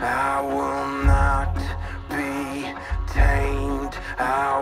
I will not be tamed.